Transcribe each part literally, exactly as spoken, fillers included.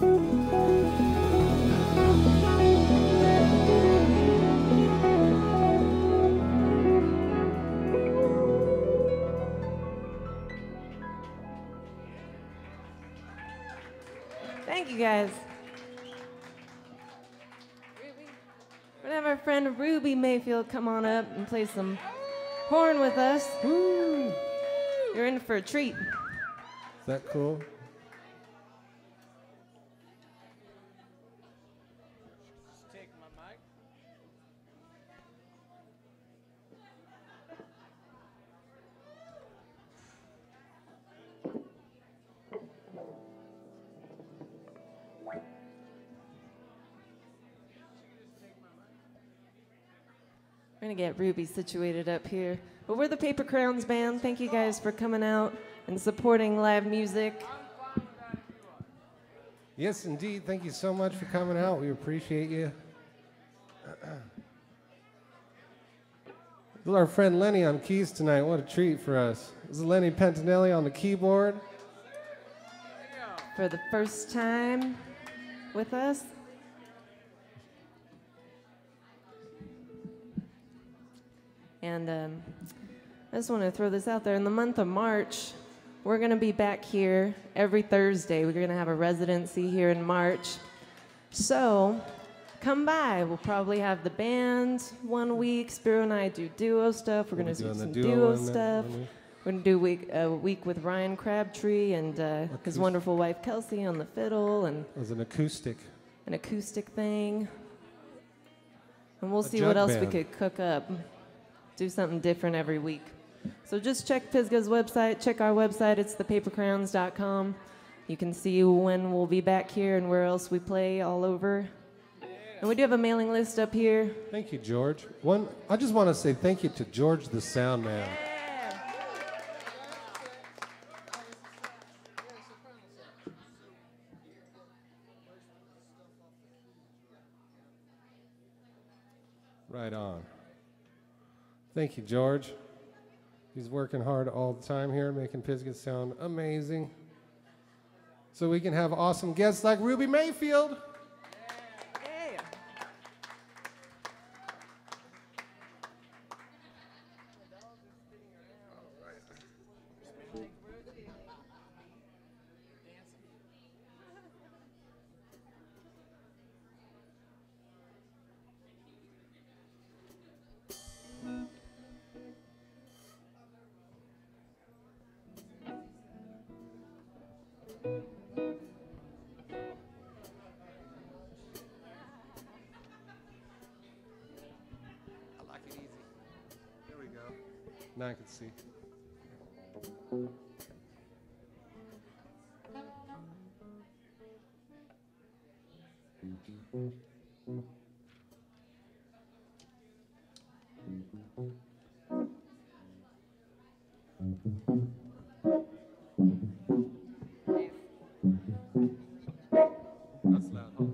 Thank you, guys. We're gonna have our friend Ruby Mayfield come on up and play some horn with us. Woo. You're in for a treat. Is that cool? We're going to get Ruby situated up here. But we're the Paper Crowns Band. Thank you guys for coming out and supporting live music. Yes, indeed. Thank you so much for coming out. We appreciate you. Our friend Lenny on keys tonight. What a treat for us. This is Lenny Pettinelli on the keyboard. For the first time with us. And um, I just want to throw this out there. In the month of March, we're going to be back here every Thursday. We're going to have a residency here in March. So come by. We'll probably have the band one week. Spiro and I do duo stuff. We're going to do some duo, duo stuff. We're going to do a week, a week with Ryan Crabtree and uh, his wonderful wife, Kelsey, on the fiddle. And it was an acoustic. An acoustic thing. And we'll see what else we could cook up. Do something different every week. So just check Pisgah's website, check our website, it's the paper crowns dot com. You can see when we'll be back here and where else we play all over. And we do have a mailing list up here. Thank you, George. One, I just want to say thank you to George the sound man. Yeah. Right on. Thank you, George. He's working hard all the time here, making Pisgah sound amazing. So we can have awesome guests like Ruby Mayfield. Yeah. Yeah. Now I can see. That's loud, huh?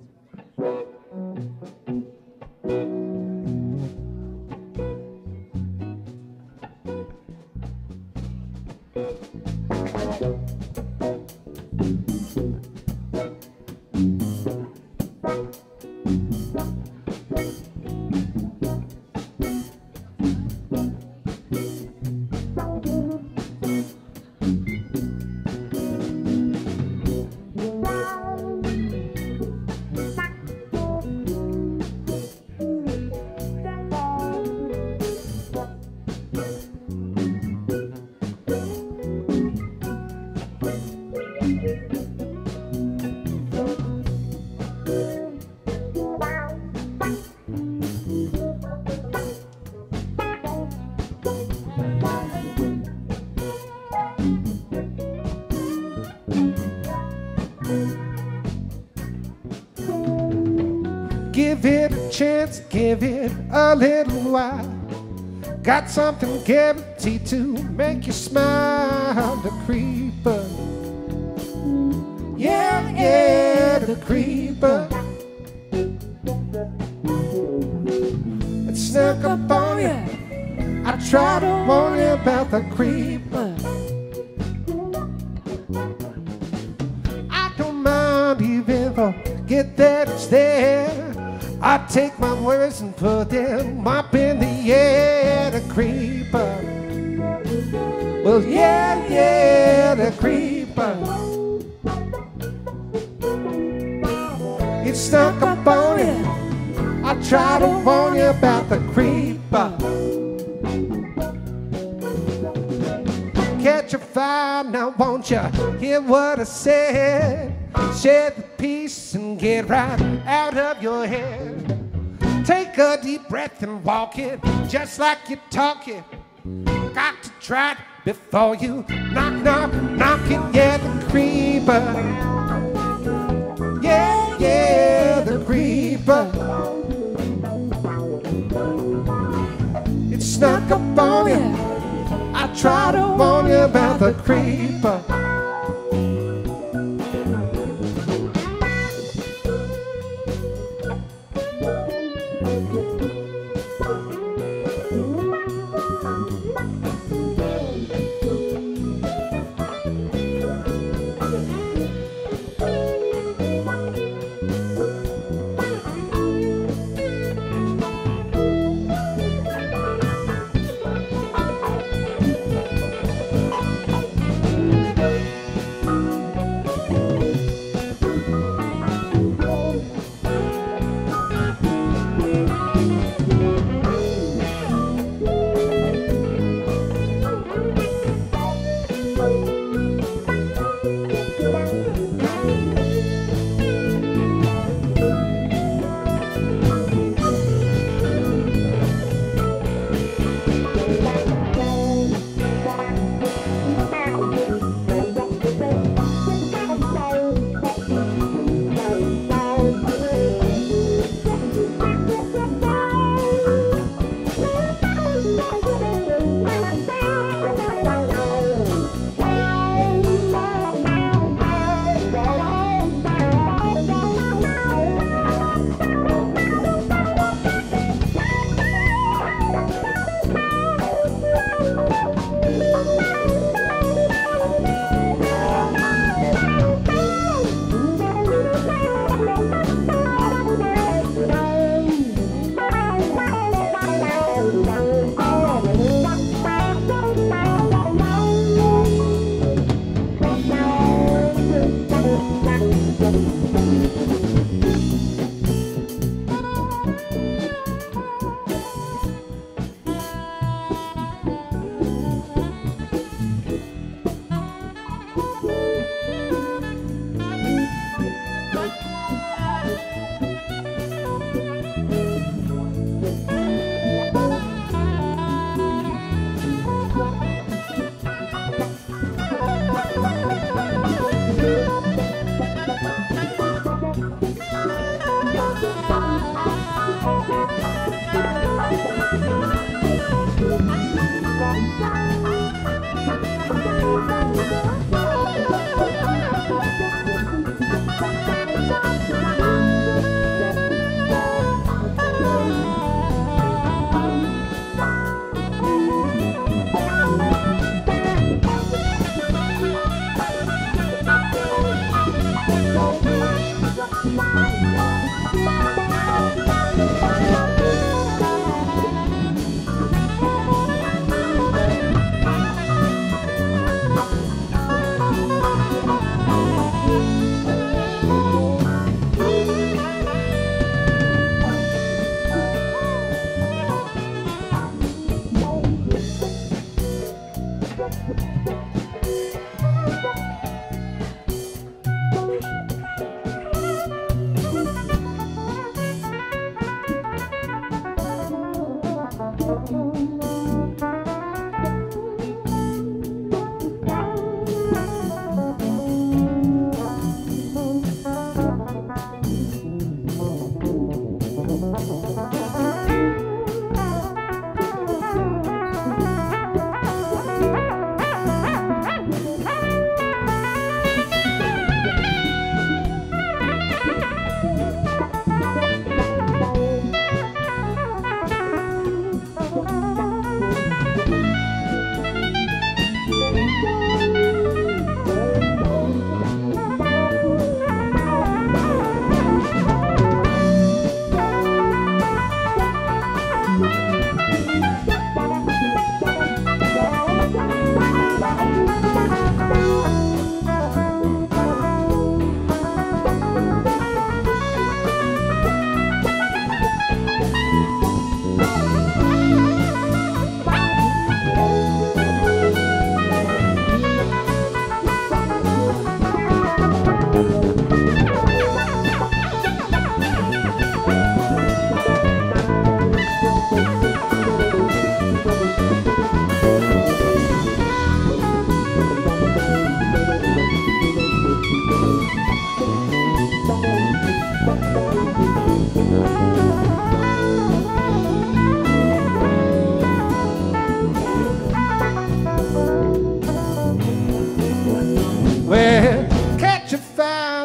Give it a chance, give it a little while. Got something guaranteed to make you smile. The Creeper, yeah, yeah, the Creeper. It snuck up on you. I tried to warn you about the Creeper. I don't mind ground you've ever get that it's there. I take my words and put them up in the air to creep up. Well, yeah, yeah, to creep up. It's stuck up on it. I try to warn you about the creep up. Catch a fire now, won't you? Hear what I said. Shed the peace and get right out of your head. Take a deep breath and walk it, just like you talk it. Got to try it before you knock, knock, knock it. Yeah, the creeper. Yeah, yeah, the creeper. It snuck up on you. I try to warn you about the creeper.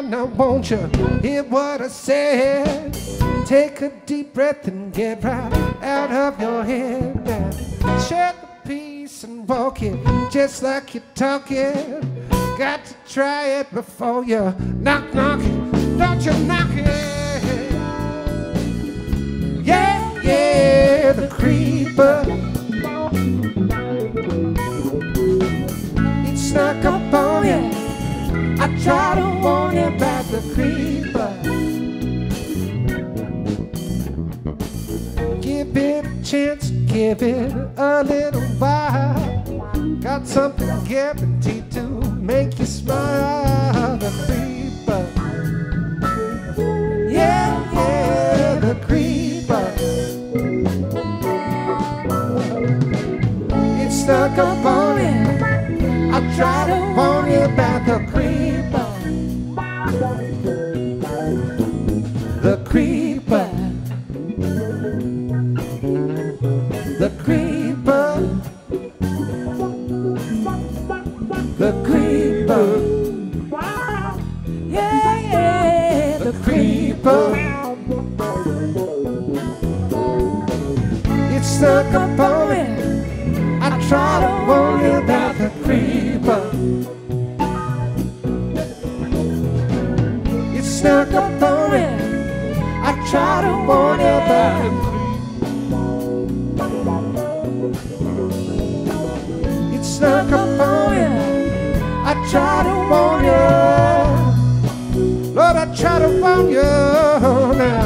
time now, won't you hear what I said? Take a deep breath and get right out of your head now. Share the peace and walk it just like you're talking. Got to try it before you knock, knock it. Don't you knock it. Yeah, yeah, the creeper. It snuck up on you. I try to warn you about the creeper. Give it a chance, give it a little while. Got something guaranteed to make you smile. The creeper. Yeah, yeah, the creeper. It's stuck up on it. I try to warn you about the creeper. The creeper. The creeper. The creeper. Yeah, yeah, the creeper. It's stuck up on it. I try to warn you about the creeper. It's snuck up on me. I try to warn you about the creeper. It's snuck up on me. I try to warn you. Lord, I try to warn you now.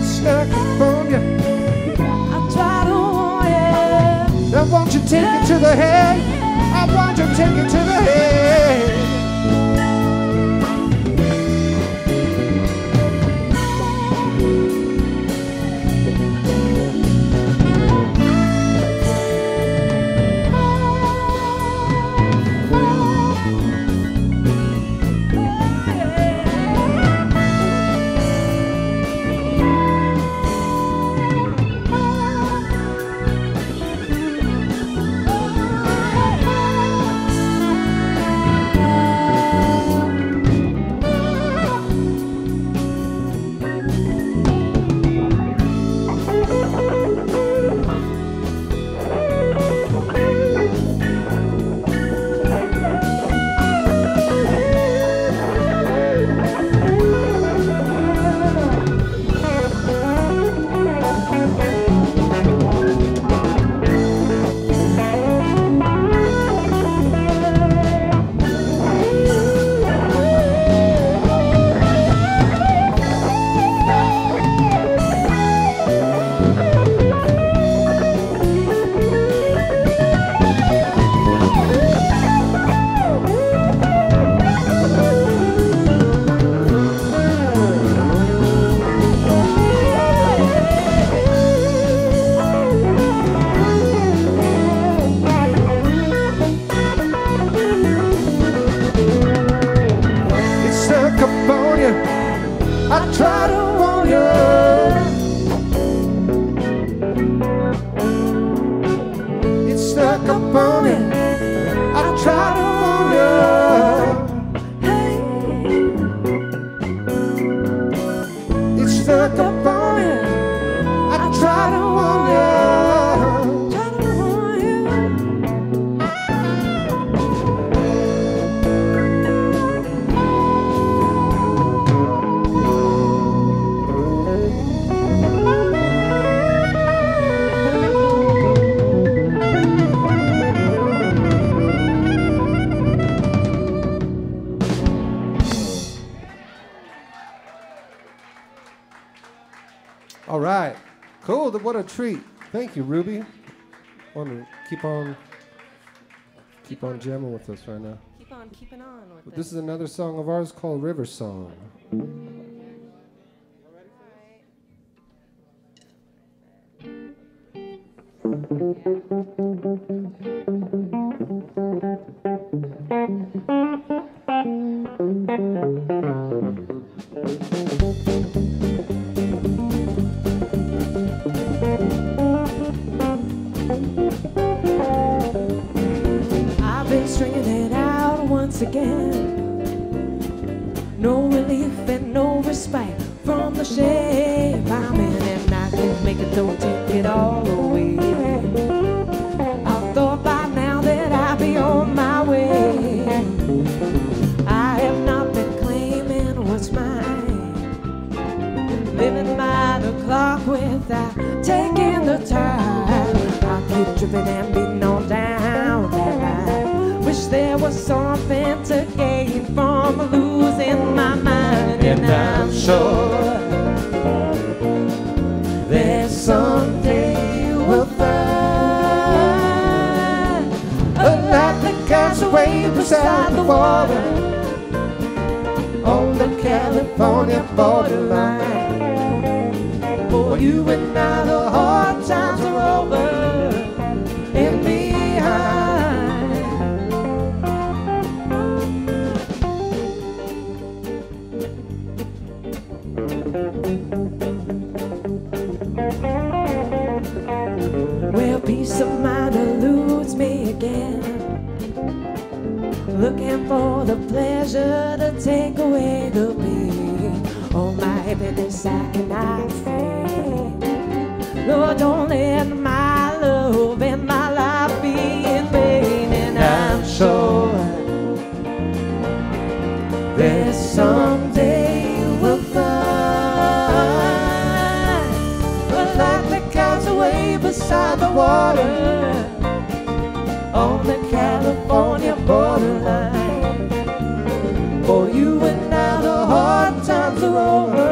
It's snuck up on you. I want you to take it to the head. I want you to take it to the What a treat. Thank you, Ruby. Want to keep on keep on jamming with us right now. Keep on keeping on with us. This is another song of ours called River Song. I've been stringing it out once again. no relief and no respite from the shape I'm in, and I can make it, don't take it all away. I thought by now that I'd be on my way. I have not been claiming what's mine, living by the clock without taking the time. I keep tripping and beating on down that line. Wish there was something to gain from losing my mind, and I'm sure that someday we'll find a light that casts away beside the water on the California borderline. For you and I, the hard times are over and behind. Well, peace of mind eludes me again, looking for the pleasure to take away the pain. All my happiness I cannot find. Lord, don't let my love and my life be in vain. And I'm sure that someday we'll find a light that guides away beside the water on the California borderline. For you and I, the hard times are over.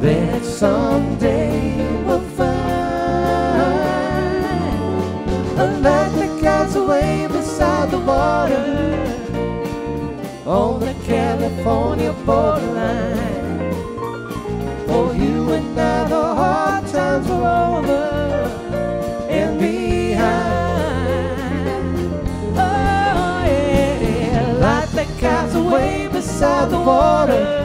that someday we'll find a light that guides away beside the water on the California borderline. For you and I, the hard times were over and behind. Oh yeah, a light that guides away beside the water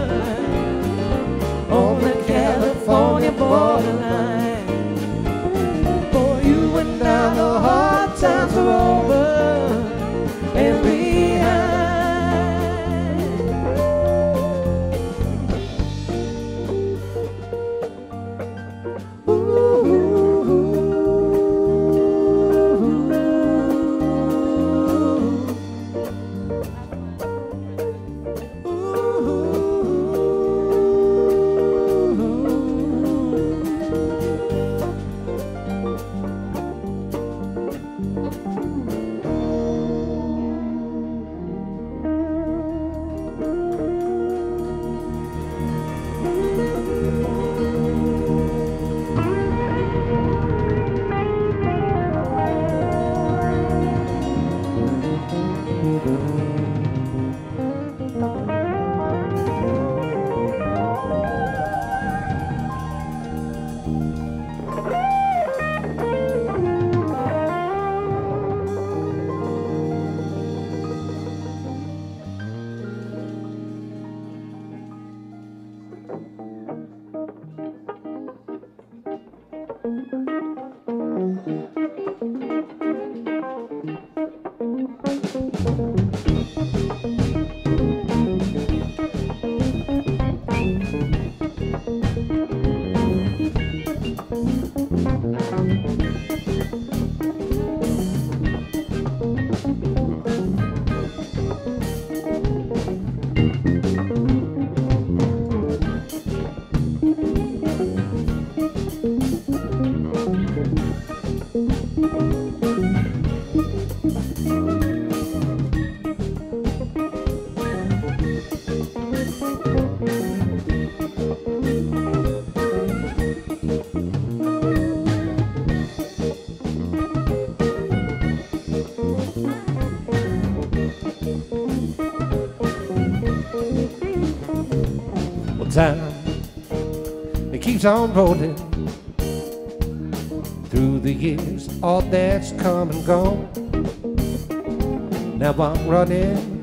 on the California borderline. For you and I, the hard times are over and behind. Ooh. Ooh. Time that keeps on rolling through the years, all that's come and gone. Now I'm running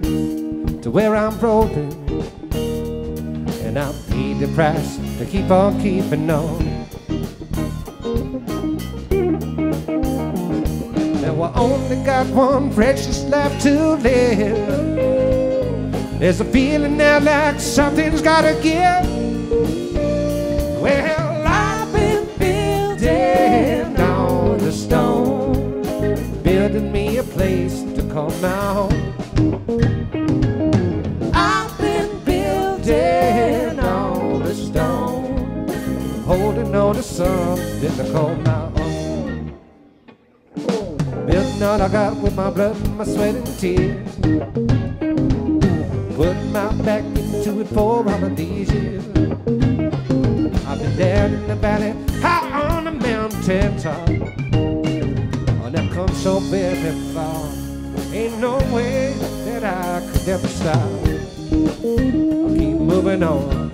to where I'm rolling, and I'll pay the price to keep on keeping on. Now I only got one precious life to live. There's a feeling now like something's gotta give. Well, I've been building on the stone, building me a place to call my home. I've been building on the stone, holding on to something to call my own. Building all I got with my blood, my sweat and tears, putting my back into it for all of these years. I've been down in the valley, high on the mountain top, and I've come so very far. Ain't no way that I could ever stop. I'll keep moving on,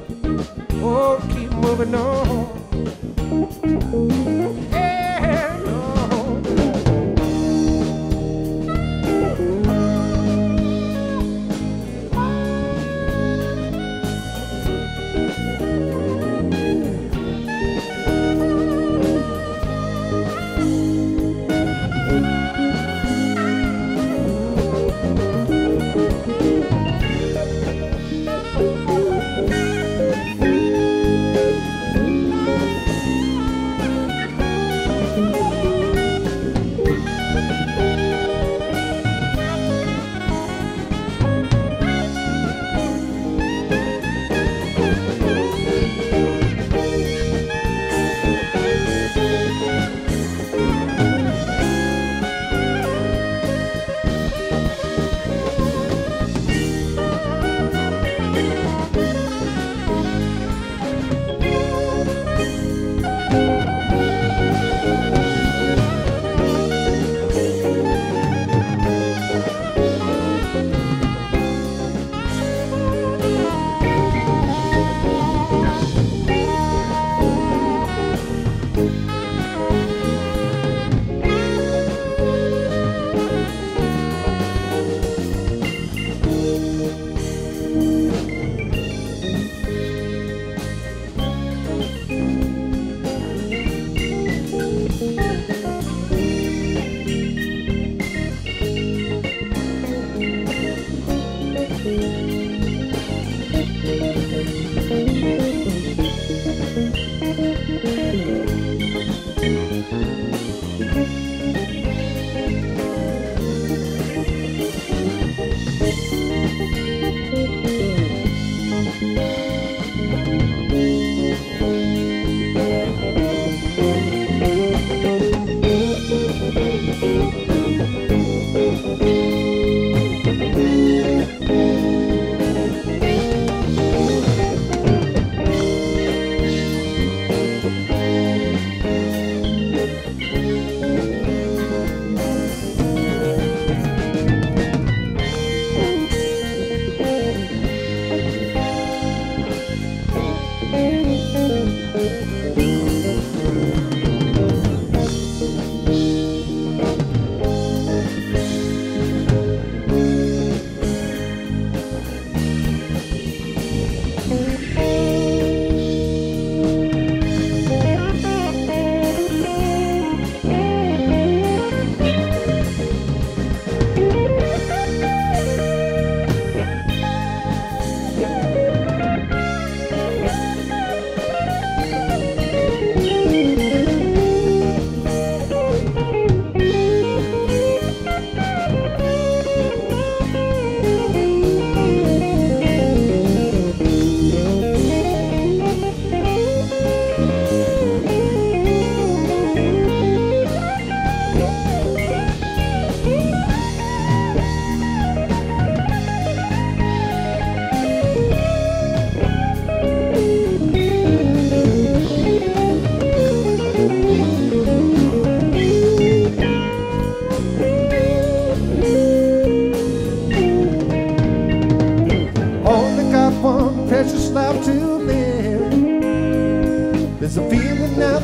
oh, keep moving on. Yeah, no.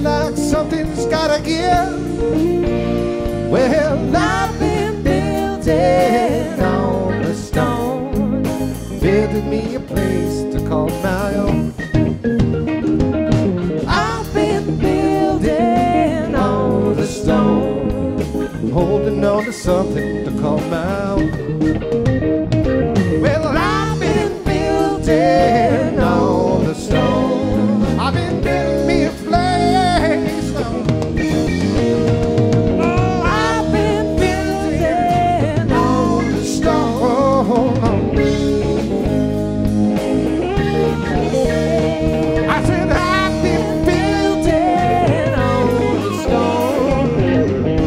like something's gotta give. Well, I've been building on the stone, building me a place to call my own. I've been building on the stone, holding on to something to call my own. On the stone, I've been building me a place. Oh, I've been building on the stone. I said I've been building on the stone. I've been building.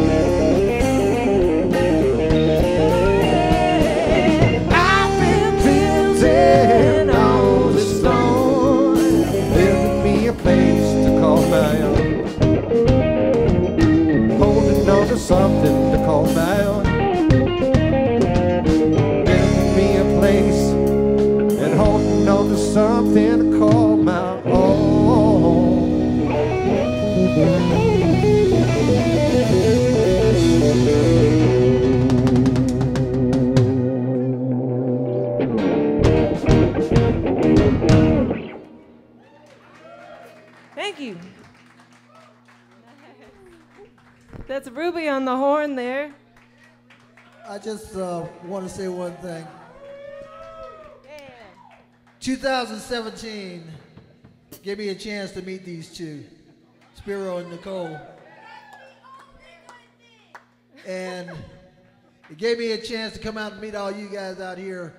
Something to call my own. Building me a place and holding on to something to call my own. Thank you. That's Ruby on the horn there. I just uh, want to say one thing. Yeah. twenty seventeen gave me a chance to meet these two, Spiro and Nicole. And it gave me a chance to come out and meet all you guys out here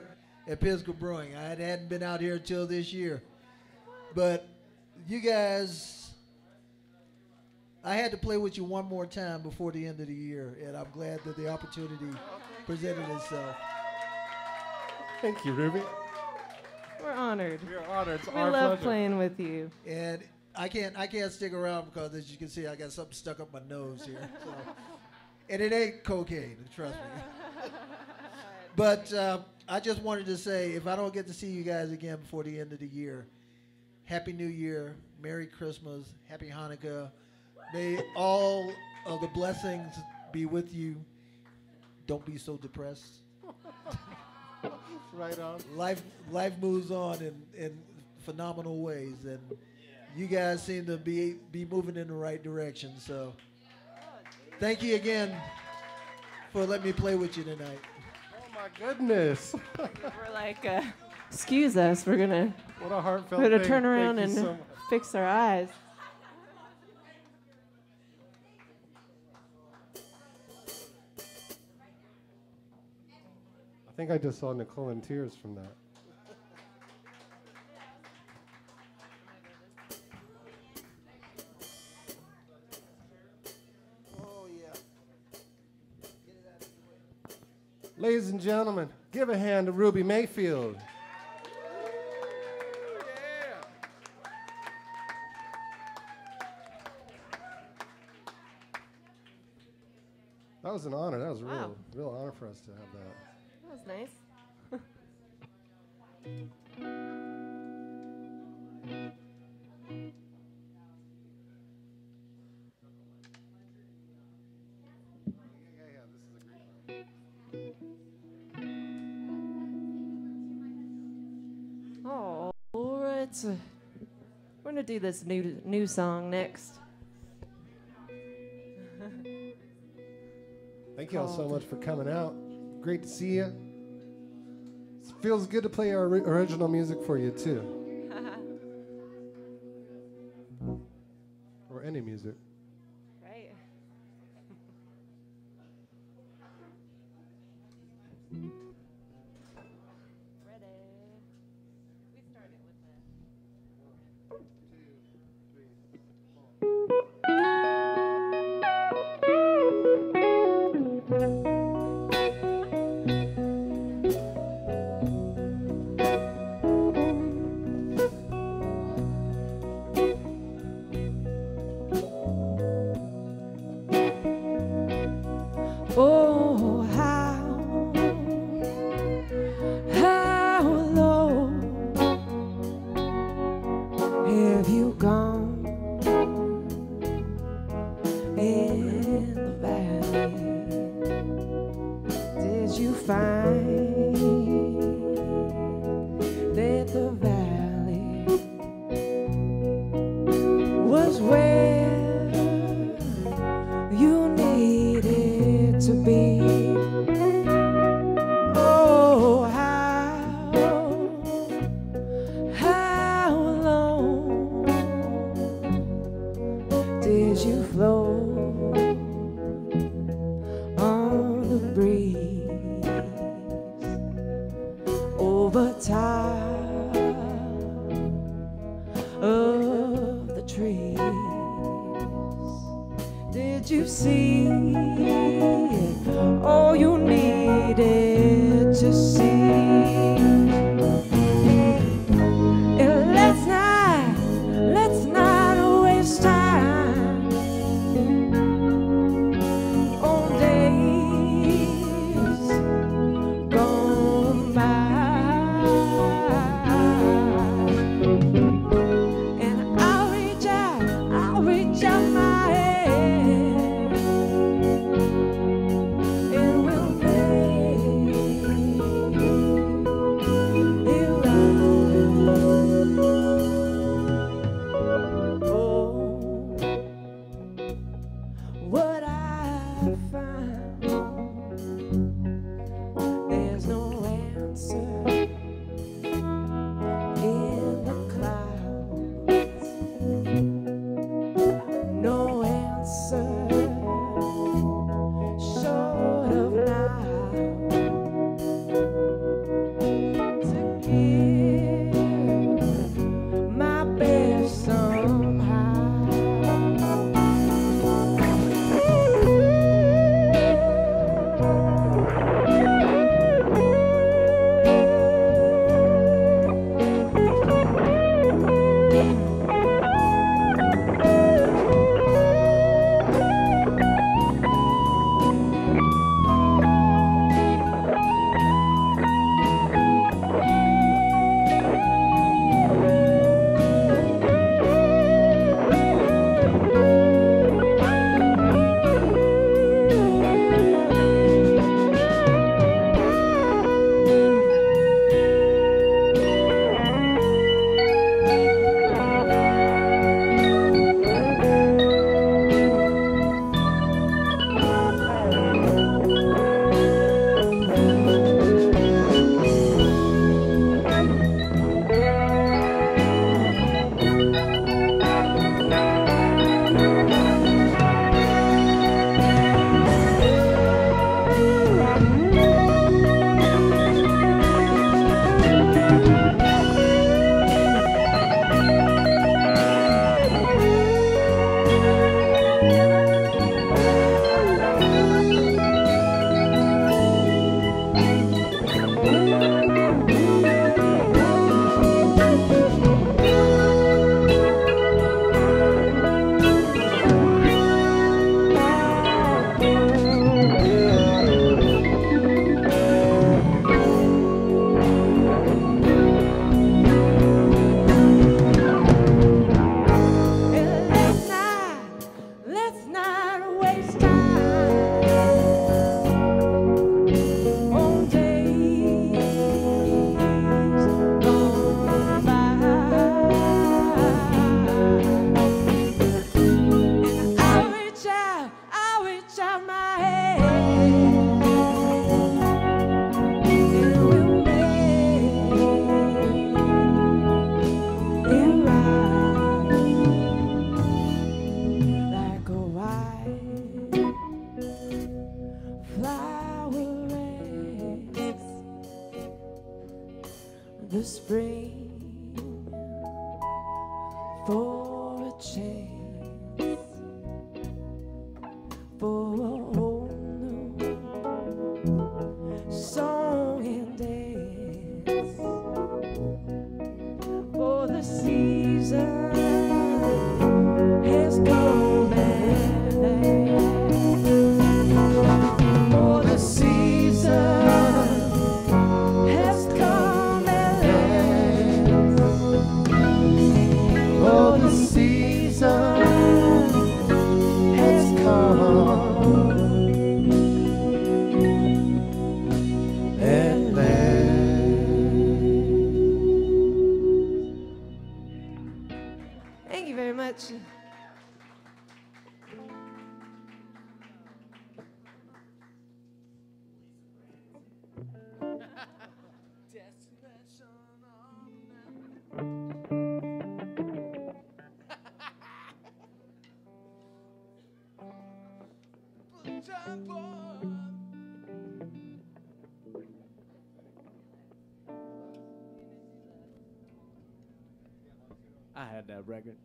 at Pisgah Brewing. I hadn't been out here until this year. But you guys, I had to play with you one more time before the end of the year, and I'm glad that the opportunity presented itself. Thank you, Ruby. We're honored. We're honored. It's we our love pleasure. Playing with you. And I can't, I can't stick around because, as you can see, I got something stuck up my nose here. So. And it ain't cocaine, trust me. But uh, I just wanted to say, if I don't get to see you guys again before the end of the year, Happy New Year, Merry Christmas, Happy Hanukkah. May all of the blessings be with you. Don't be so depressed. Right on. Life, life moves on in, in phenomenal ways, and you guys seem to be, be moving in the right direction. So thank you again for letting me play with you tonight. Oh, my goodness. We're like, uh, excuse us. We're going to what a heartfelt thing. Turn around and so fix our eyes. I think I just saw Nicole in tears from that. Oh, yeah. Ladies and gentlemen, give a hand to Ruby Mayfield. That was an honor. That was a real, wow. real honor for us to have that. That was nice. Oh, Lord, it's a, we're gonna do this new new song next. Thank you all so much for coming out. Great to see you. It feels good to play our original music for you, too. Or any music. Right. Ready. We started with that. One, two, three, four. Have you gone? to be. Oh, how, how long did you float on the breeze over top of the trees? Did you see all you needed to see? And let's not, let's not waste time on days gone by. And I'll reach out, I'll reach out my head. The spring for a chance, for a whole new song and dance, for the season has come back, for the season. Thank you very much. I had that record.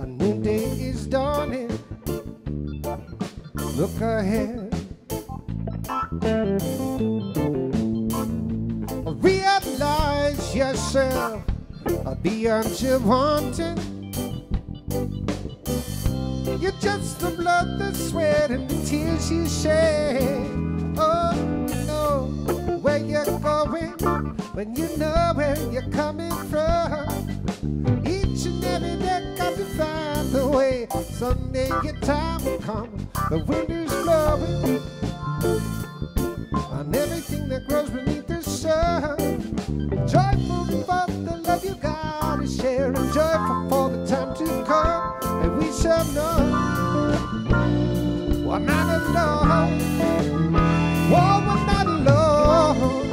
A new day is dawning. Look ahead. Realize yourself beyond your wanting. You're just the blood, the sweat, and the tears you shed. Oh, know where you're going when you know where you're coming from. Each and every day, got to find the way. Someday your time will come. The wind is blowing on everything that grows beneath the sun. Joyful for the love you gotta share, and joyful for the time to come. And we shall know we're not alone. Oh, we're not alone.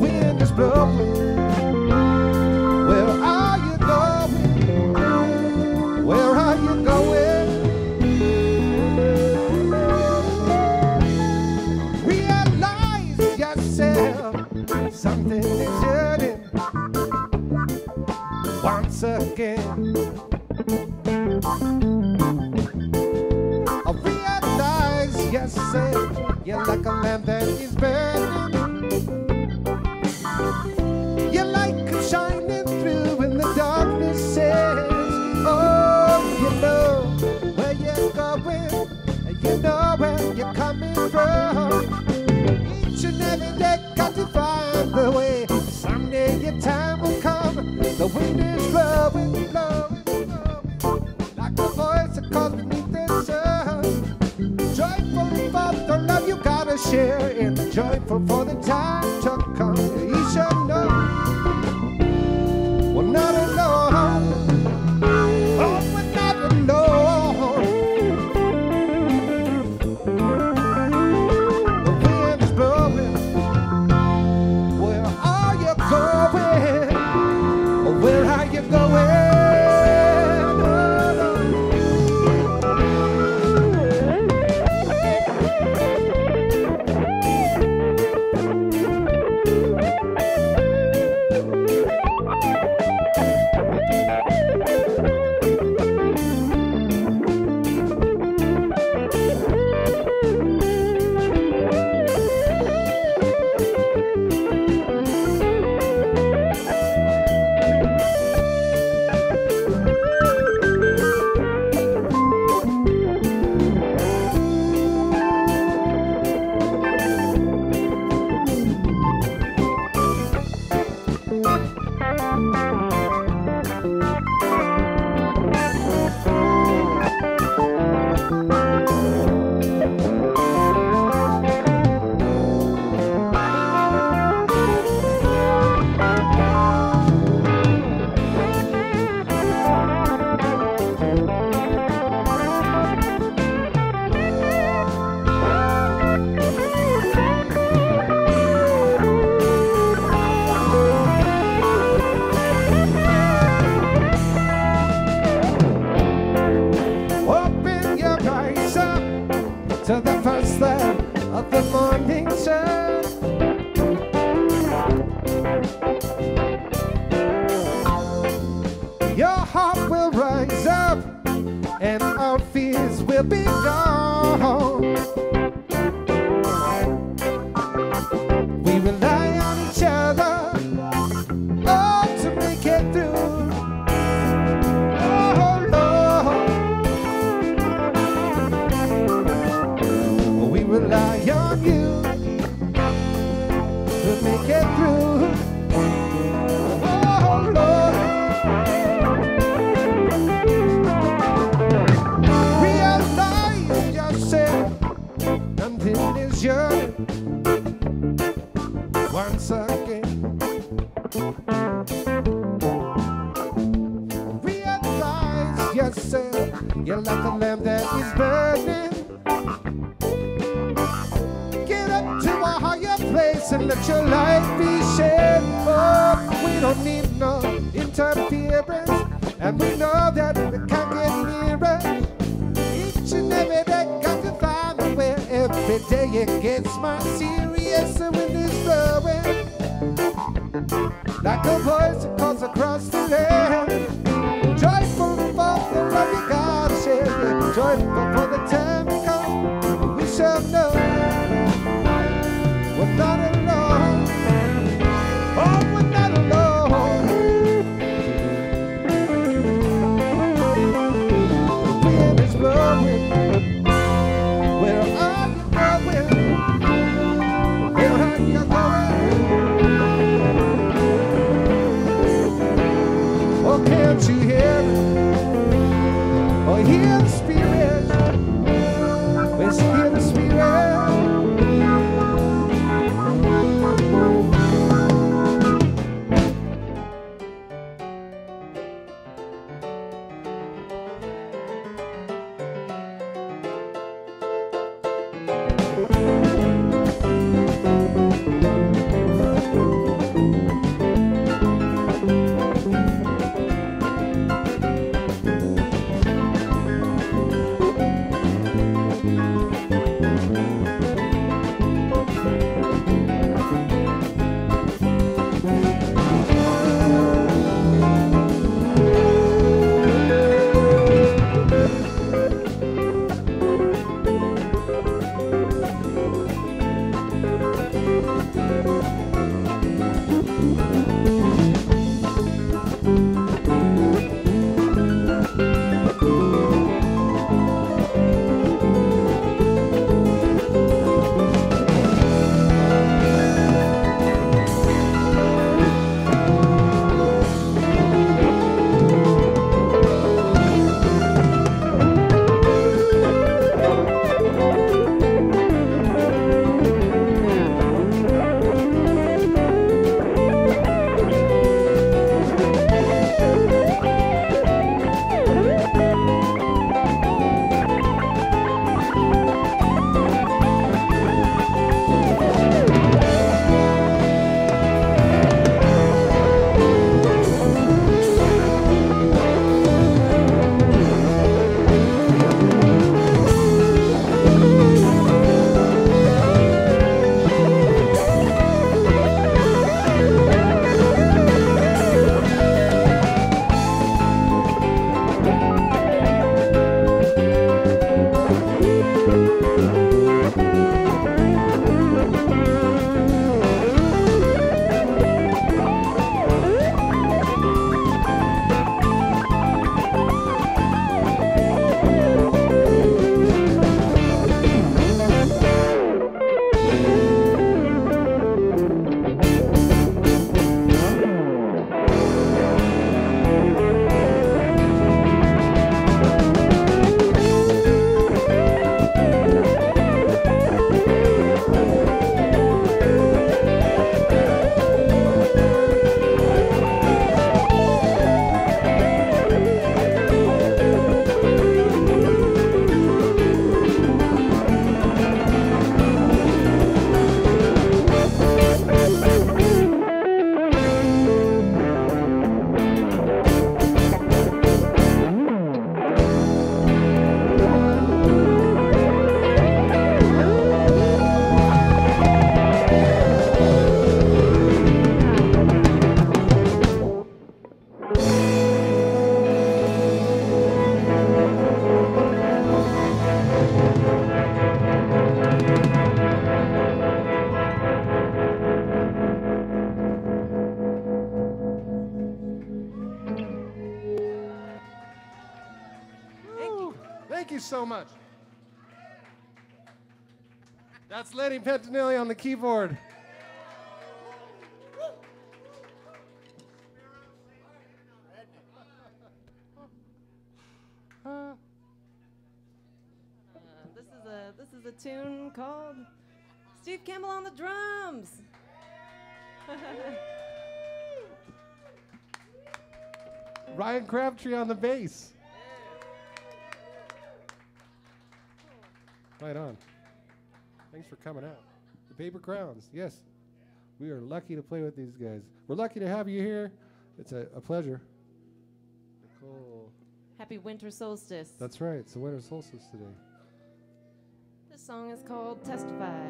Where are you going? Where are you going? Realize yourself, something is yearning once again. Realize yourself, you're like a lamp that is burning. Your light comes shining through and the darkness says, oh, you know where you're going, and you know where you're coming from. Each and every day got to find the way. Someday your time will come. The wind is blowing, blowing, blowing, like a voice that calls beneath the sun. Joyful for the love you gotta share, and joyful for the time to come. Through. Oh, Lord, of yourself. You're like a lamp that is burning. Get up to a higher place and let your light be shed. Oh, we don't need no interference, and we know that we can't get nearer. Each and every day, got to find a way. Every day it gets more serious, and when it's blowing like a voice that calls across the land. Joyful for the love we got to share. Joyful for the time to come. We shall know we're not alone. Oh, we're not alone. The wind is blowing. Where are you going? Where are you going? Can't you hear it? Or hear the Spirit? Let's hear the Spirit. So much. That's Lenny Pettinelli on the keyboard. Uh, this is a this is a tune called Steve Campbell on the drums. Ryan Crabtree on the bass. Right on. Thanks for coming out. The Paper Crowns, yes. We are lucky to play with these guys. We're lucky to have you here. It's a, a pleasure. Nicole. Happy winter solstice. That's right. It's the winter solstice today. This song is called Testify.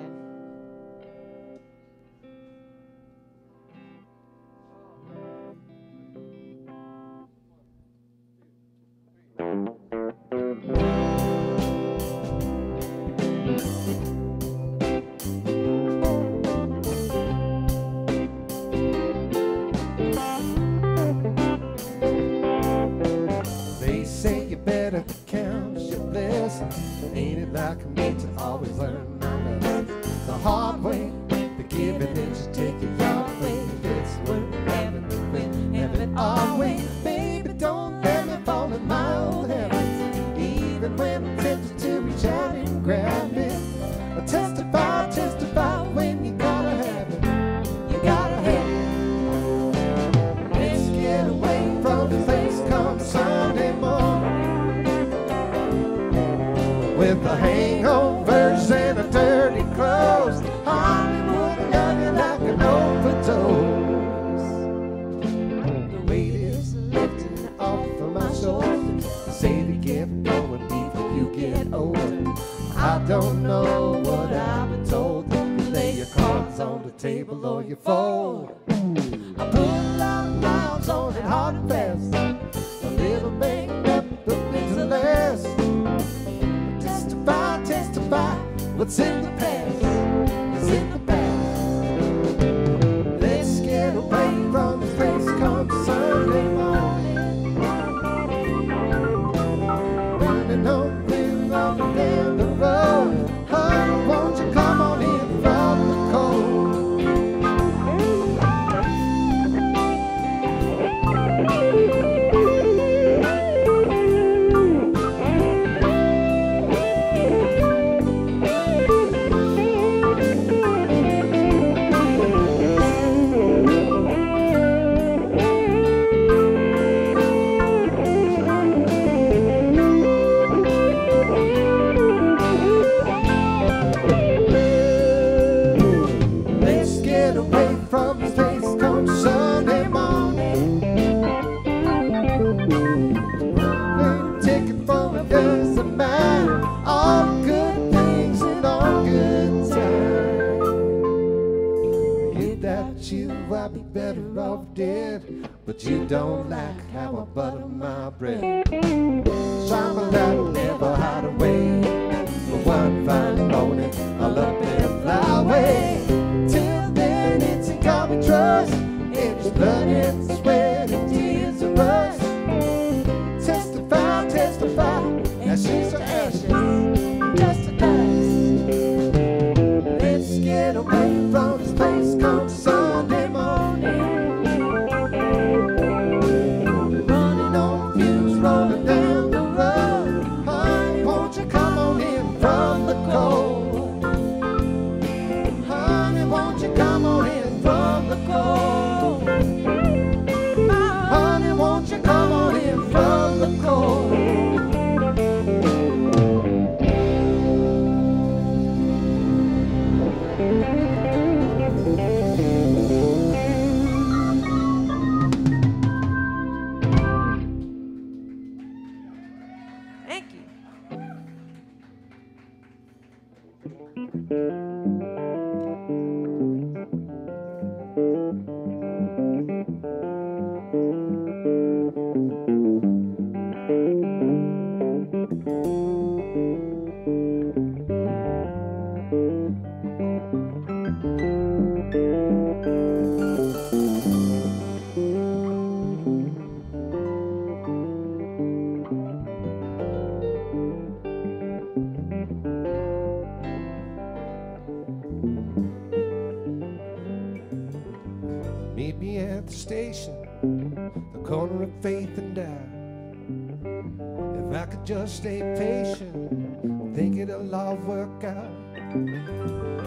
Just stay patient, think it'll all work out.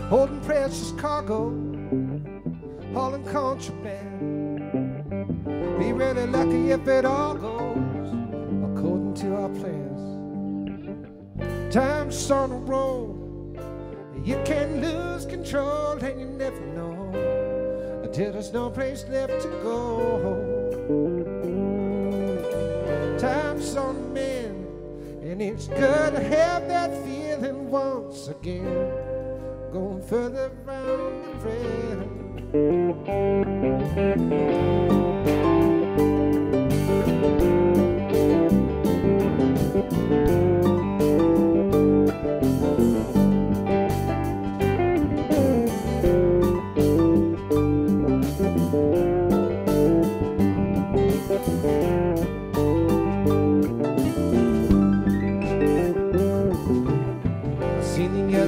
Holding precious cargo, hauling contraband. Be really lucky if it all goes according to our plans. times on the road, you can lose control and you never know until there's no place left to go. Time's on the mend, and it's good to have that feeling once again, going further round the friend.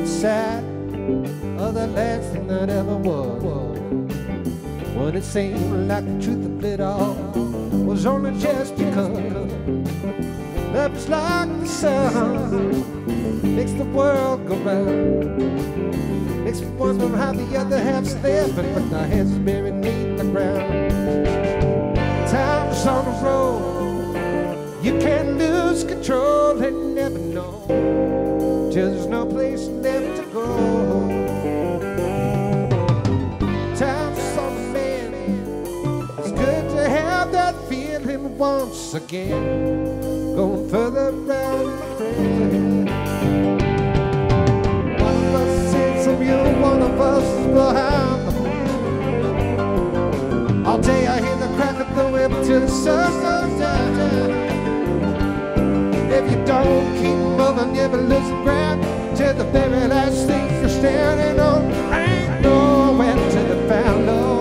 Side of the last thing that ever was, when it seemed like the truth of it all was only just because. Love is like the sun, makes the world go round, makes me wonder how the other half's there, but with our heads buried deep in the ground. Time's on the road, you can lose control and never know. There's no place left to go. Time's on the mend. It's good to have that feeling once again. Going further round my friend. One of us sits of you, one of us is behind. All day I hear the crack of the whip till the sun goes down. If you don't keep moving, you will lose the ground. To the very last thing you're standing on, ain't nowhere to be found, no.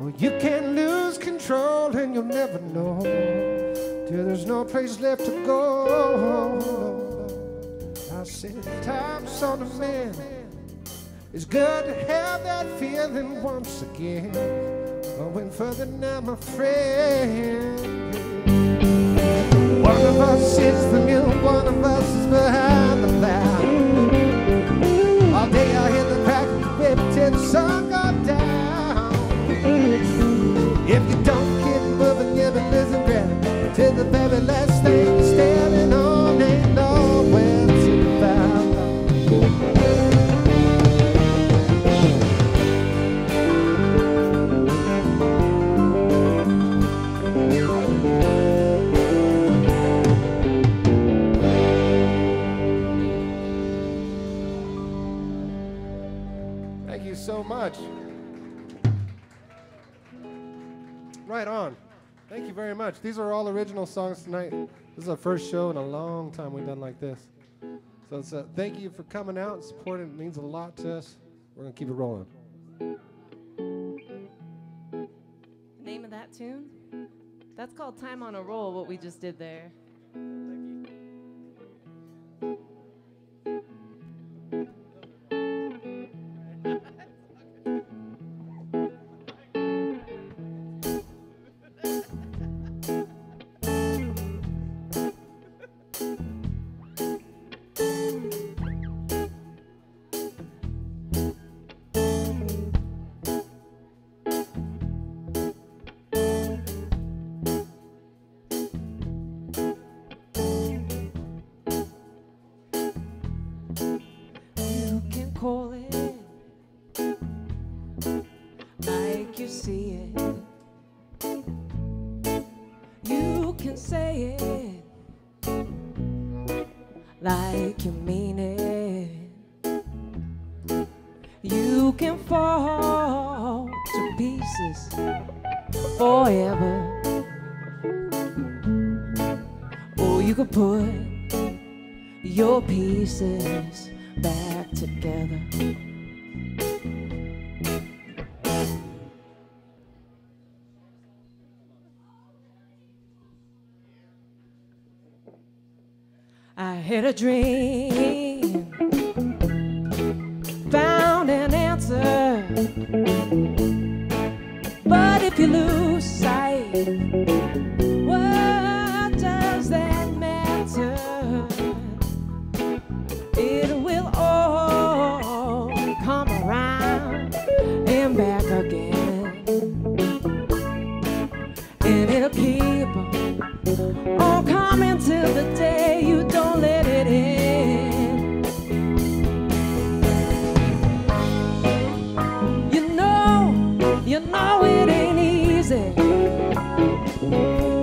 Well, you can lose control and you'll never know till there's no place left to go. I said, time's on the mend. It's good to have that feeling once again. Going further now, my friend. One of us is the mule, one of us is behind the plow. All day I hear the crack of the whip till the sun goes down. If you don't get moving, you'll be losing ground till the very last thing you're standing on ain't nowhere to be found. So much. Right on. Thank you very much. These are all original songs tonight. This is our first show in a long time we've done like this. So it's a, thank you for coming out and supporting. It means a lot to us. We're going to keep it rolling. Name of that tune? That's called Time on a Roll, what we just did there. Had a dream, found an answer, but if you lose sight, what does that matter? It will all come around and back again, and it'll keep on coming till the day you don't let. Thank you.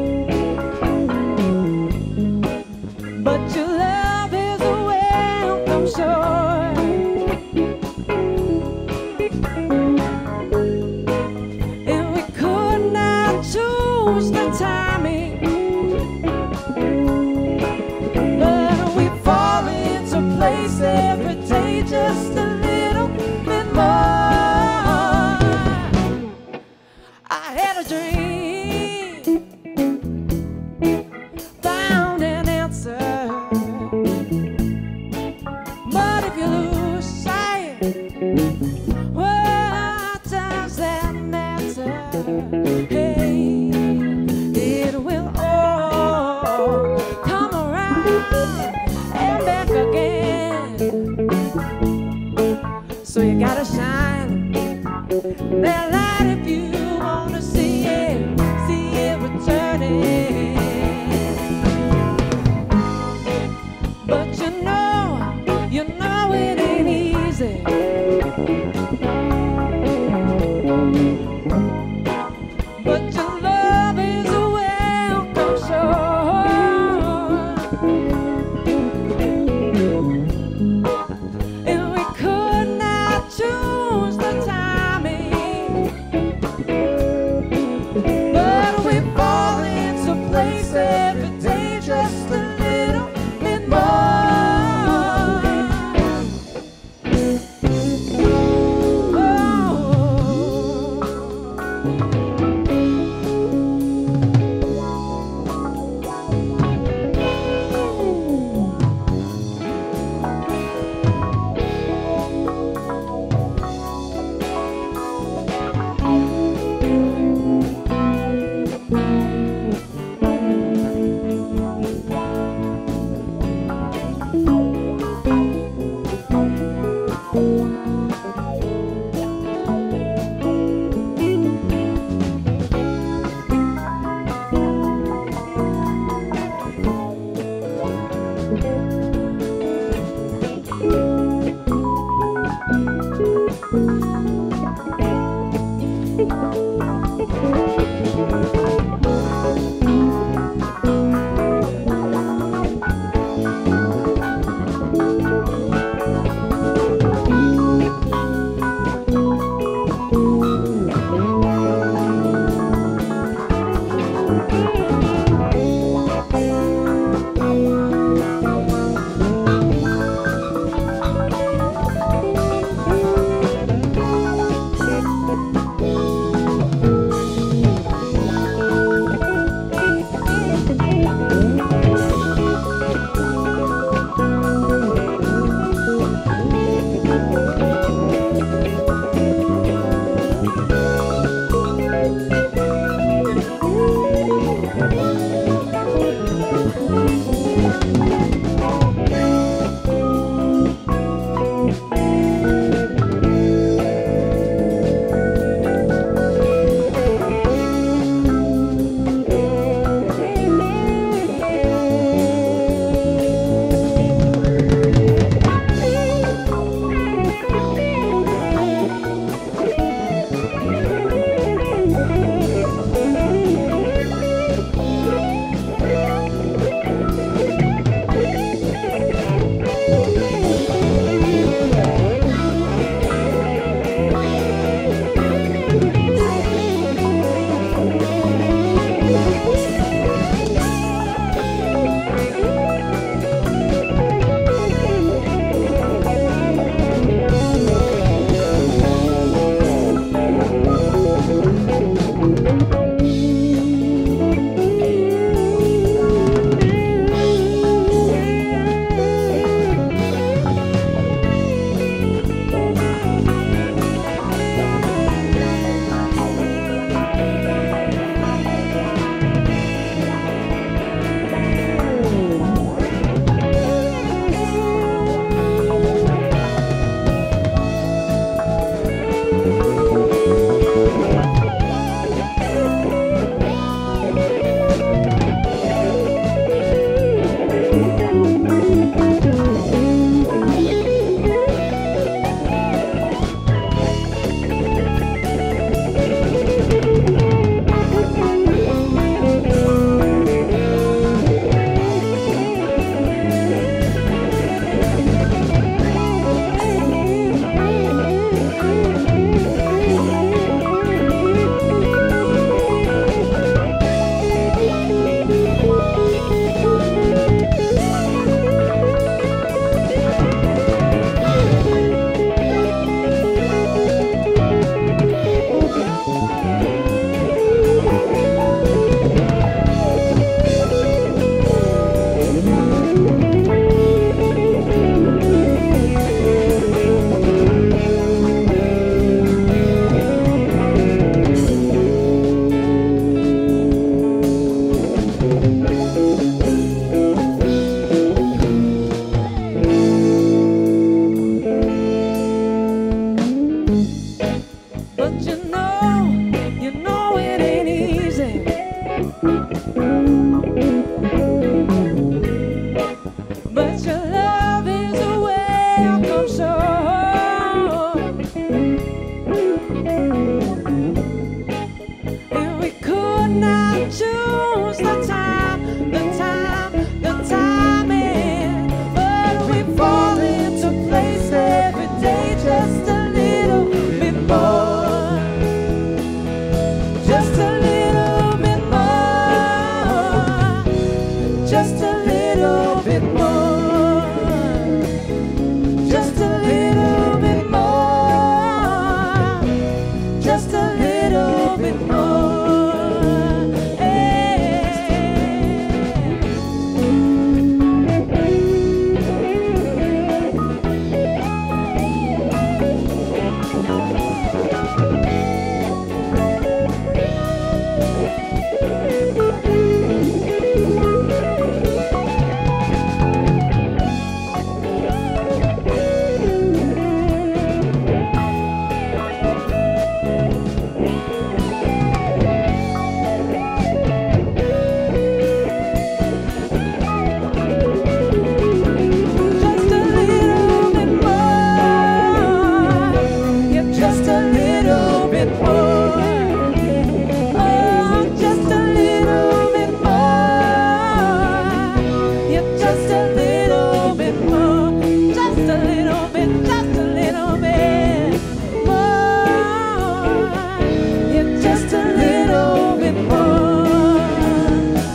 just a little bit more.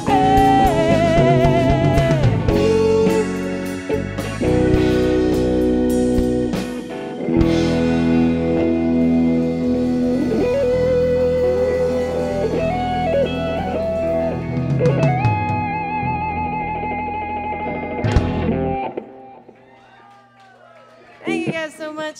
Hey. Thank you guys so much.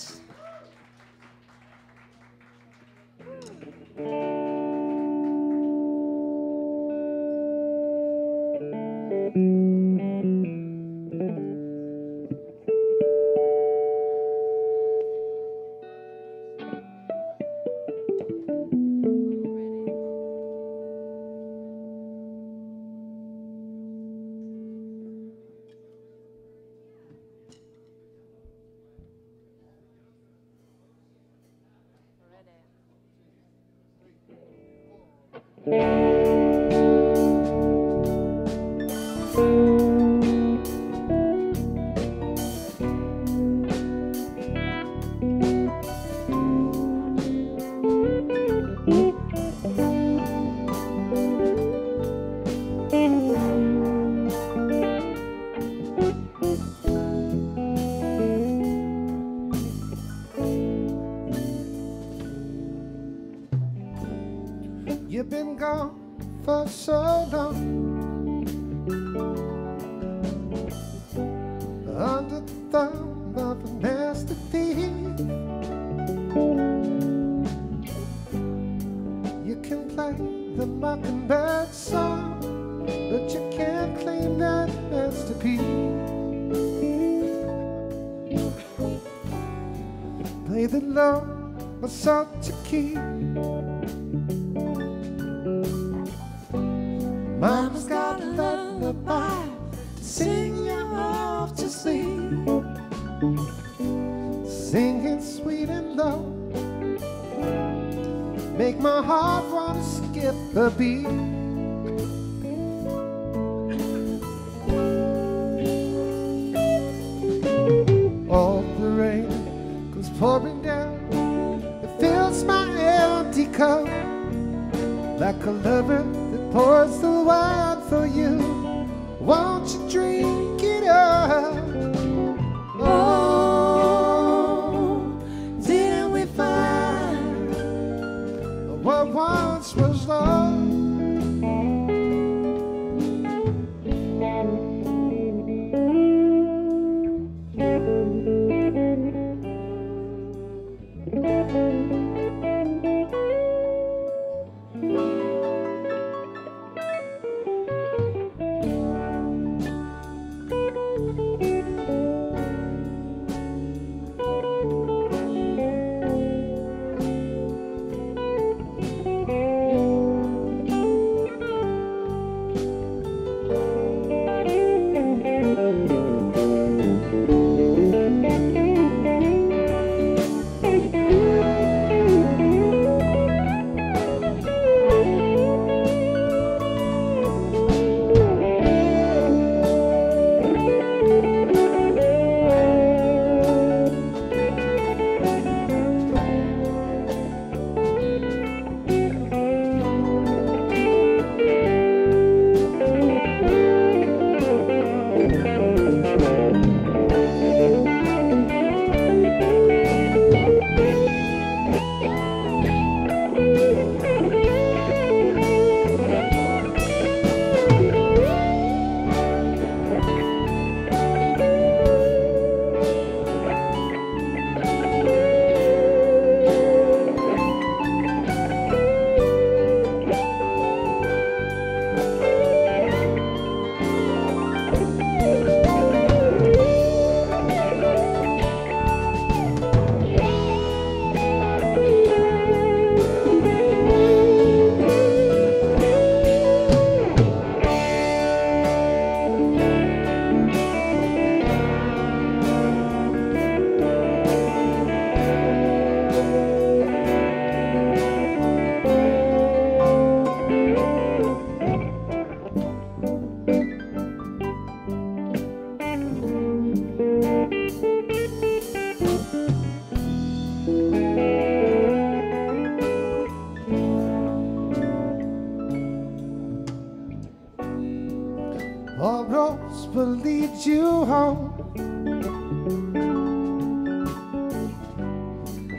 never lead you home.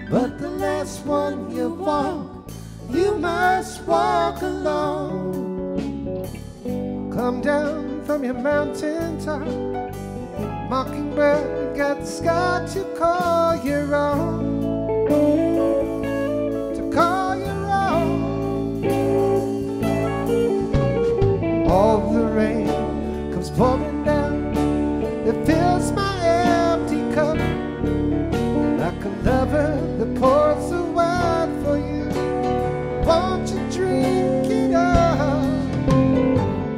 But the last one you walk, you must walk alone. Come down from your mountain top, mockingbird, got the sky to call your own. To call your own. All the rain comes pouring down, it fills my empty cup, like a lover that pours the wine for you. Won't you drink it up?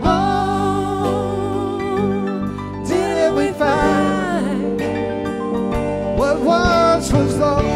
Oh, did we find what once was lost?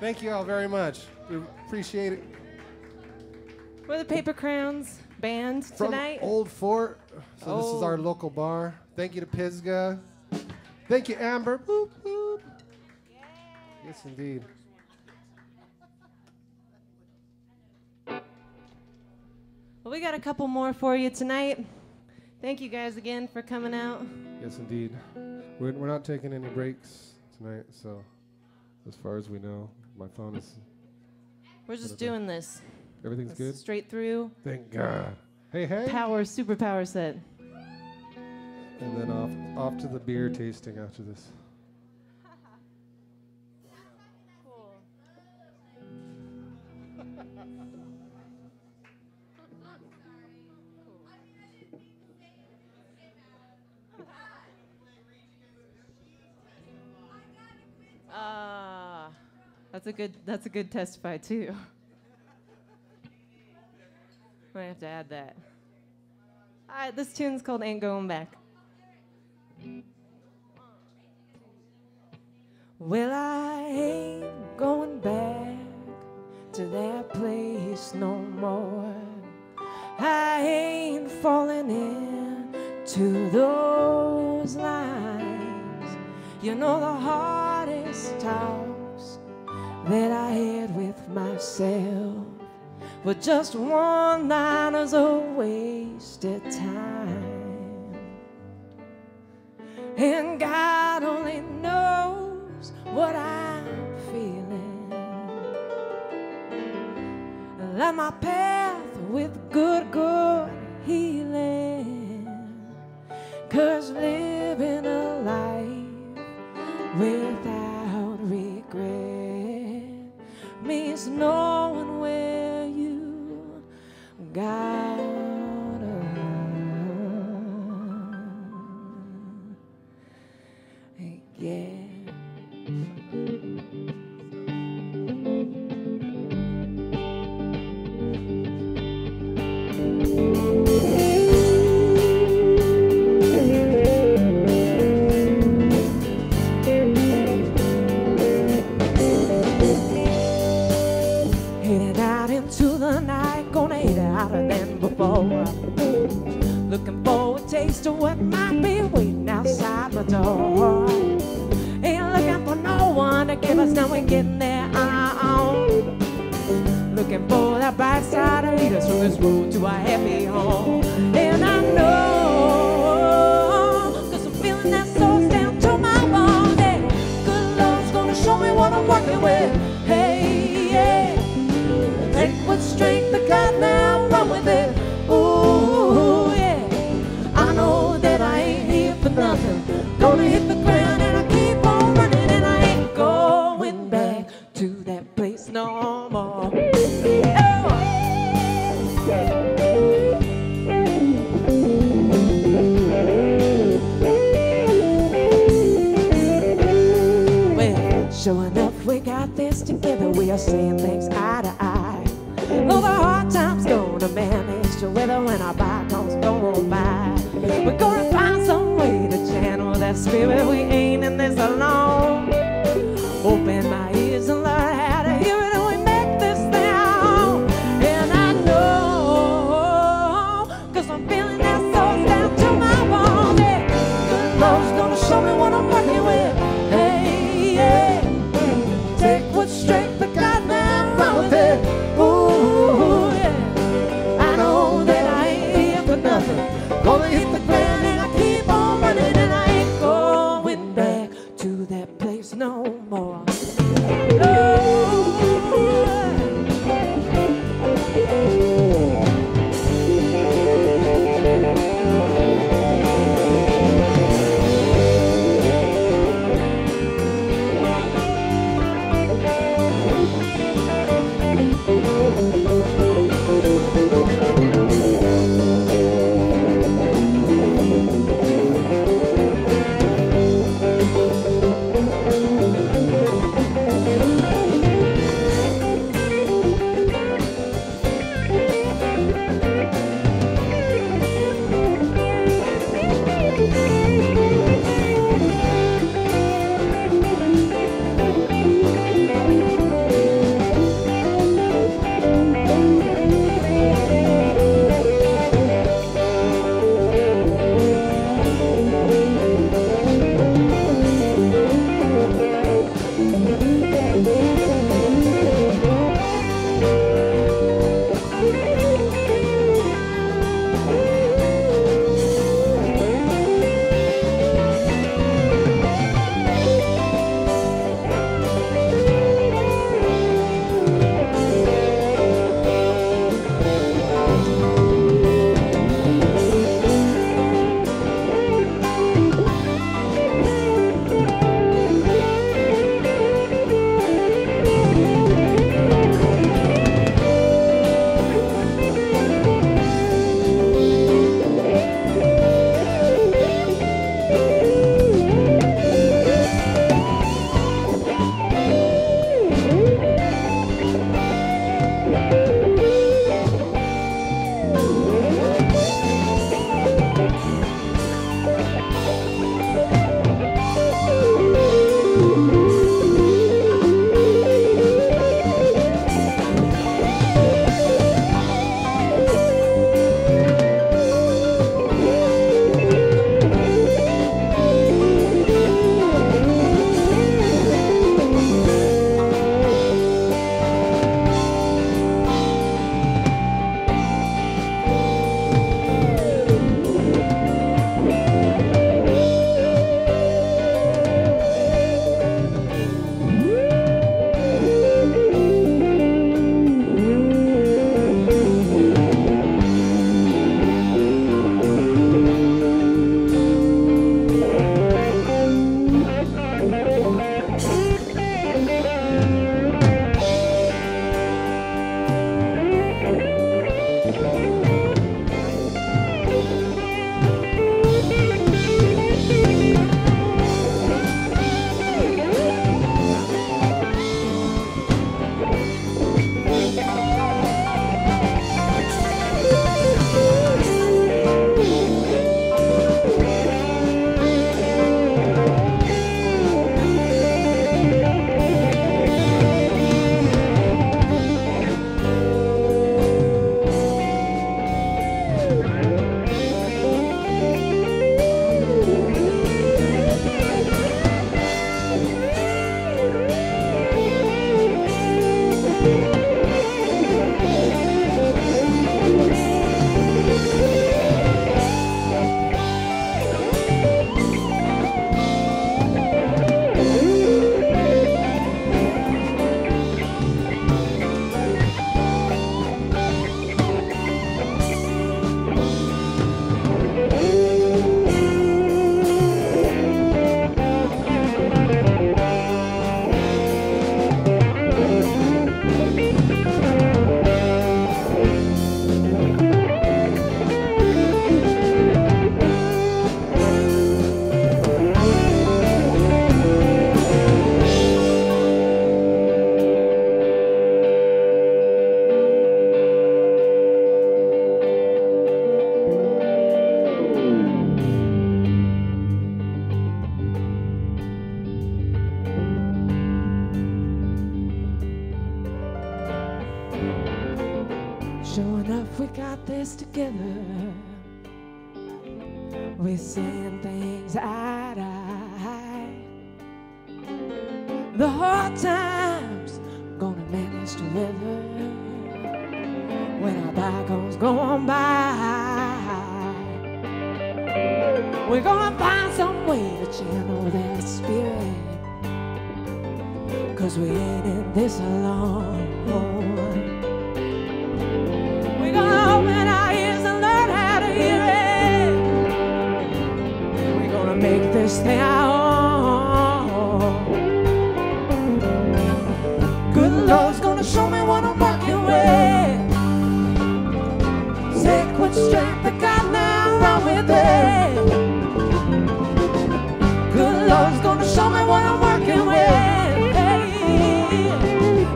Thank you all very much. We appreciate it. We're the Paper Crowns Band from tonight. Old Fort. So oh. This is our local bar. Thank you to Pisgah. Thank you, Amber. Boop, boop. Yeah. Yes, indeed. Well, we got a couple more for you tonight. Thank you guys again for coming out. Yes, indeed. We're, we're not taking any breaks tonight, so as far as we know. My phone is... We're just doing this. Everything's That's good? Straight through. Thank God. Hey, hey. Power, super power set. And then off off to the beer tasting after this. Cool. uh, That's a good, that's a good testify, too. Might have to add that. All right, this tune's called Ain't Going Back. Well, I ain't going back to that place no more. I ain't falling into those lies. You know the hardest time that I had with myself were just one-liners of wasted time. And God only knows what I'm feeling. Let my path with good, good healing. 'Cause living a life without regret means knowing where you got along. Yeah. Than before, looking for a taste of what might be waiting outside my door. Ain't looking for no one to give us, now we're getting there on. Looking for that bright side to lead us from this road to our happy home. And I know, 'cause I'm feeling that soul down to my bones. Hey, good love's gonna show me what I'm working with. Hey, yeah, take with strength I got now. With it. Ooh, yeah, I know that I ain't here for nothing. Gonna hit the ground and I keep on running, and I ain't going back to that place no more. Oh. Well, sure enough, we got this together. We are seeing things eye to eye. Oh, the hard times gonna manage to weather when our bygones go on by. We're gonna find some way to channel that spirit. We ain't in this alone. Open my ears and learn how to hear it, and we make this thing our own. And I know, 'cause I'm feeling that soul down to my bones. Yeah, good love's gonna show me what I'm working with. Hey, yeah, take what strength I got now, run with it. Gonna hit the ground and I keep on running, and I ain't going back to that place no more. Thank you. Sure enough, we got this together. We're seeing things eye to eye. The hard times I'm gonna manage to weather when our bygones go on by. We're gonna find some way to channel that spirit, cause we ain't in this alone. Open our ears and learn how to hear it. We're gonna make this thing our own. Good Lord's gonna show me what I'm walking with. Sick with strength that God now run with it. Good Lord's gonna show me what I'm working with. Hey.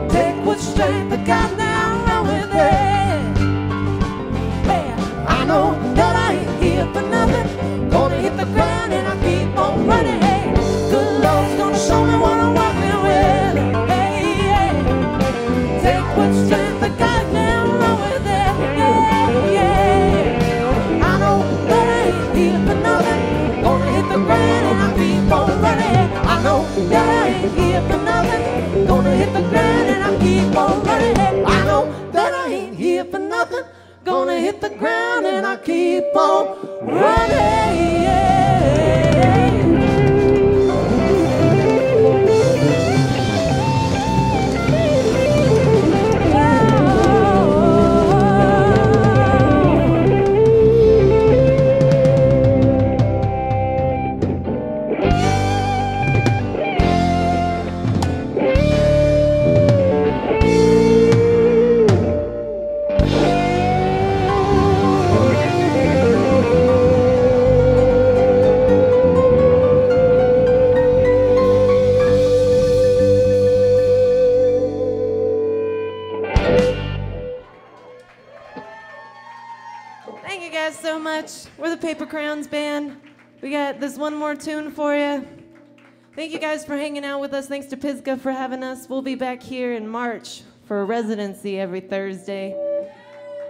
Take with strength that God now run with it. That I ain't here for nothing. Gonna hit the ground and I keep on running. Hey, good Lord's gonna show me what I'm working with. Hey, hey. Take what strength I got now, run with it. Yeah, yeah. I know that I ain't here for nothing. Gonna hit the ground and I keep on running. I know that I ain't here for nothing. Gonna hit the ground and I keep on running. I know that I ain't here for nothing. Gonna hit the ground and I keep on running, yeah. We're the Paper Crowns Band. We got this one more tune for you. Thank you guys for hanging out with us. Thanks to Pisgah for having us. We'll be back here in March for a residency every Thursday.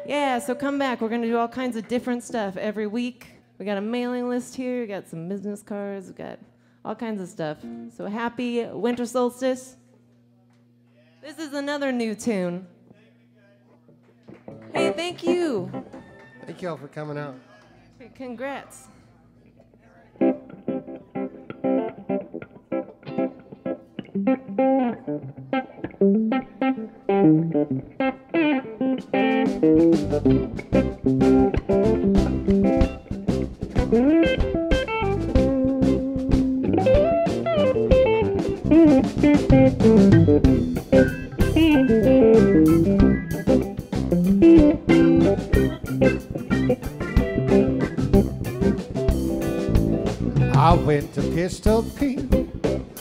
Yeah, so come back. We're going to do all kinds of different stuff every week. We got a mailing list here. We got some business cards. We got all kinds of stuff. So happy winter solstice. This is another new tune. Hey, thank you. Thank y'all for coming out. Congrats. I went to Pistol Pete,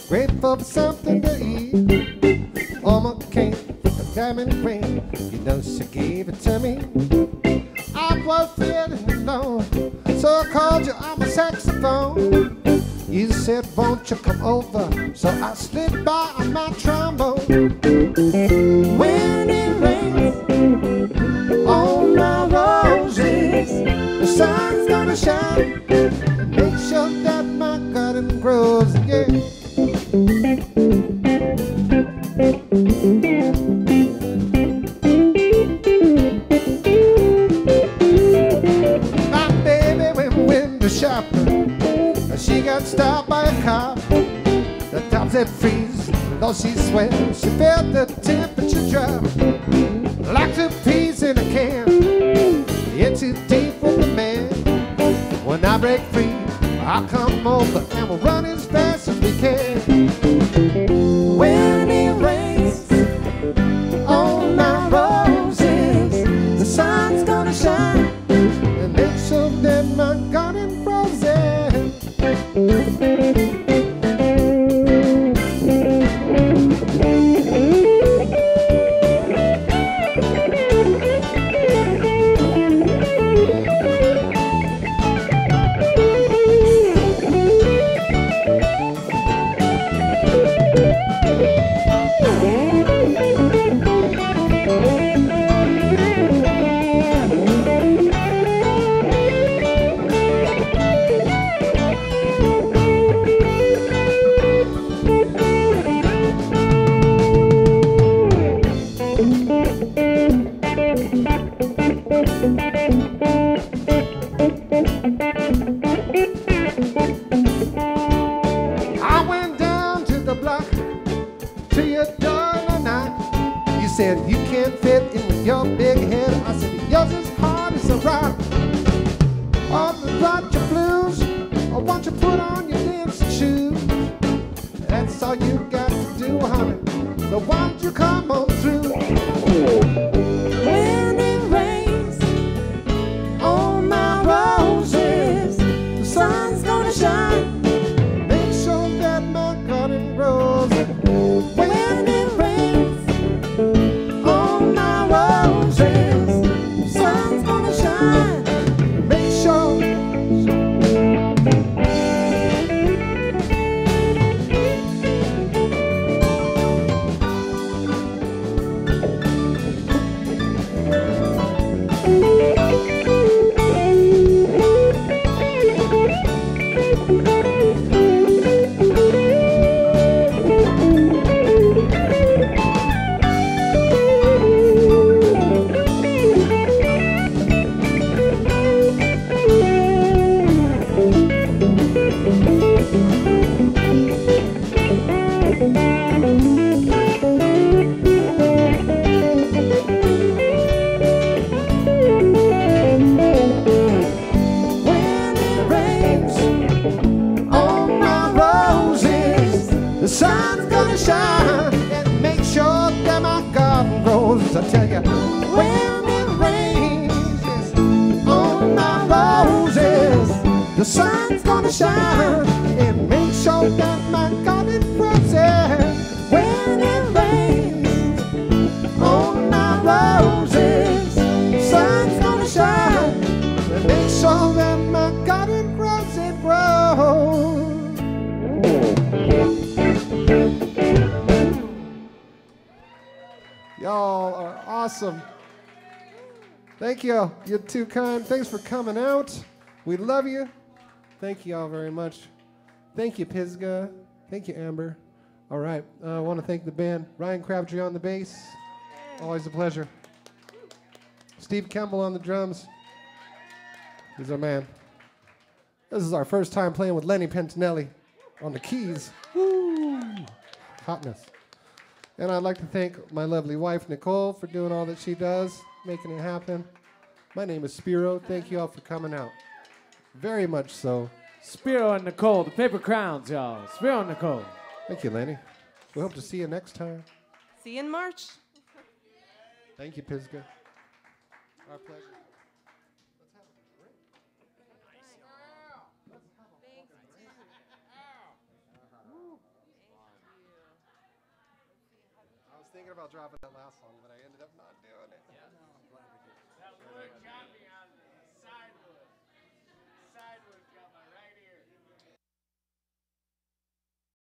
grateful for something to eat. Mama came with a diamond ring, you know she gave it to me. I was feeling alone, so I called you on my saxophone. You said, won't you come over? So I slid by on my trombone. When it rains on my roses, the sun's gonna shine. Make sure that my garden grows, yeah. My baby went window shopping, she got stopped by a car. The top said freeze, though she sweat, she felt the temperature drop. Like two peas in a can, it's too deep for the man. When I break free, I'll come over and we'll run as fast as we can. When it rains on my roses, the sun's gonna shine and make sure that my garden grows. to your door or not. You said you can't fit in with your big head. I said yours is hard as a rock. All about your blues, I want you to put on your dancing shoes. That's all you got to do, honey. So why don't you come on through? Thank you. You're too kind. Thanks for coming out. We love you. Thank you all very much. Thank you, Pisgah. Thank you, Amber. All right. Uh, I want to thank the band. Ryan Crabtree on the bass. Always a pleasure. Steve Campbell on the drums. He's our man. This is our first time playing with Lenny Pettinelli on the keys. Woo! Hotness. And I'd like to thank my lovely wife, Nicole, for doing all that she does, making it happen. My name is Spiro. Thank you all for coming out. Very much so. Spiro and Nicole, the Paper Crowns, y'all. Spiro and Nicole. Thank you, Lenny. We hope to see you next time. See you in March. Thank you, Pisgah. Our pleasure. Let's have a drink. Nice. Wow. Let's have a drink. Wow. I was thinking about dropping that last song, but I ended up not doing it. Yeah. Good job.